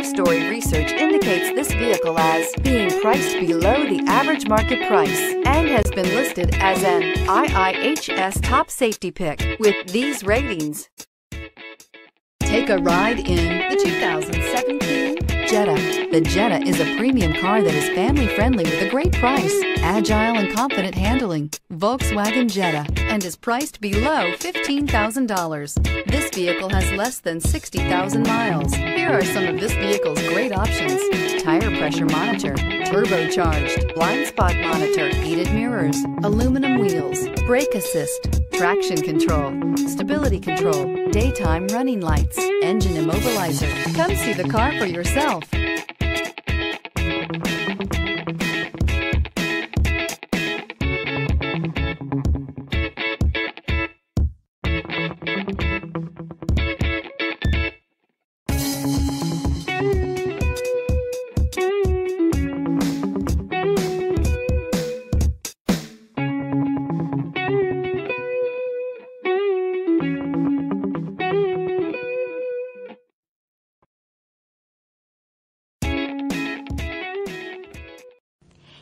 first-story research indicates this vehicle as being priced below the average market price and has been listed as an IIHS top safety pick with these ratings. Take a ride in the 2017 Jetta. The Jetta is a premium car that is family-friendly with a great price, agile and confident handling. Volkswagen Jetta, and is priced below $15,000. This vehicle has less than 60,000 miles. Here are some of this vehicle's great options: tire pressure monitor, turbocharged, blind spot monitor, heated mirrors, aluminum wheels, brake assist, traction control, stability control, daytime running lights, engine immobilizer. Come see the car for yourself.